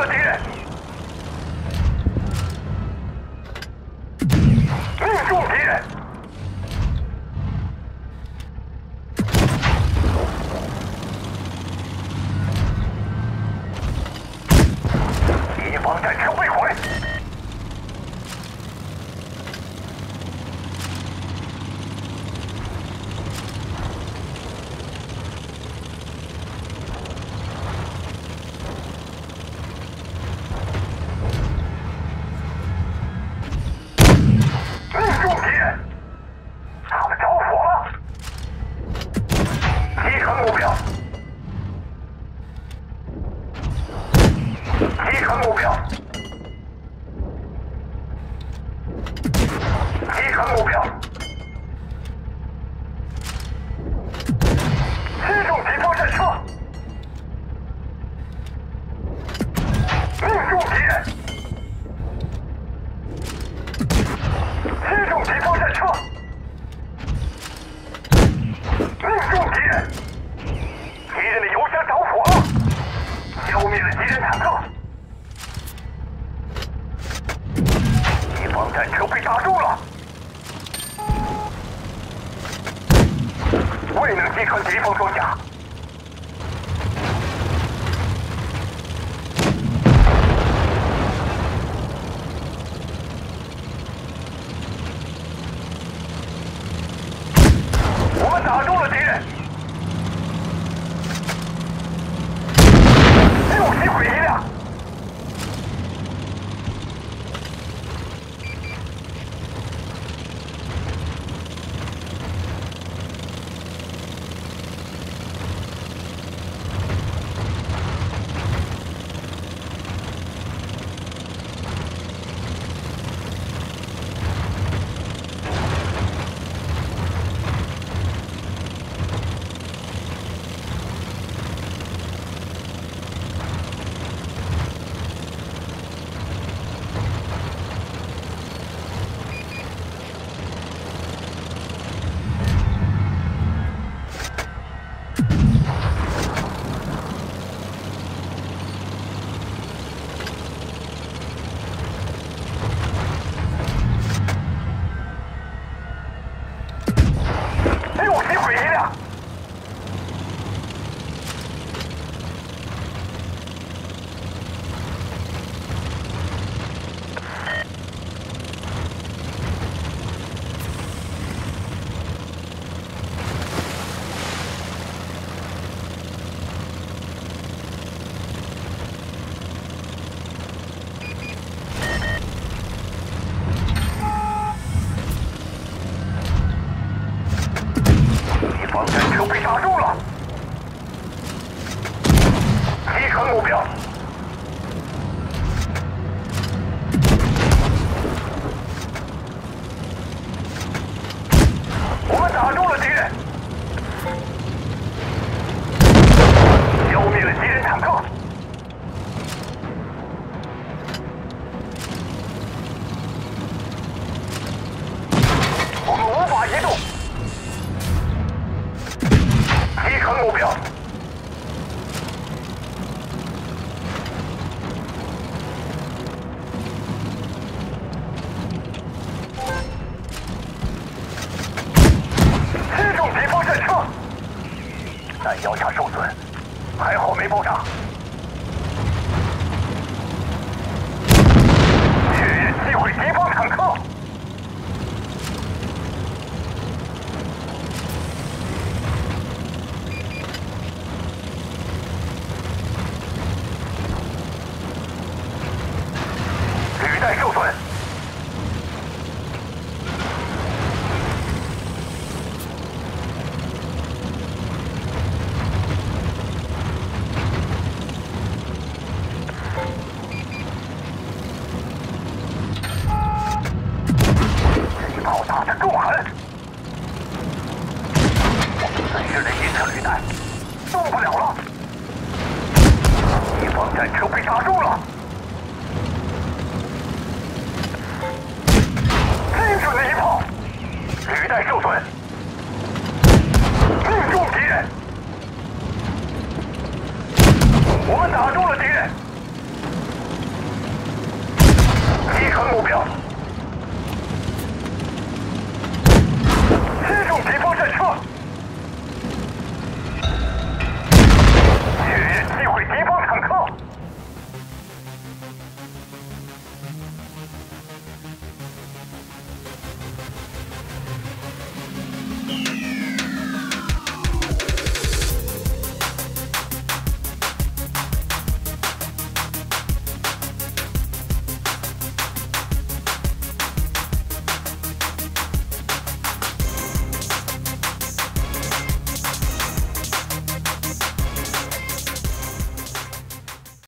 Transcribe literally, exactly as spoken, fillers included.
我敌人！命中敌人！敌方战车被毁。目标。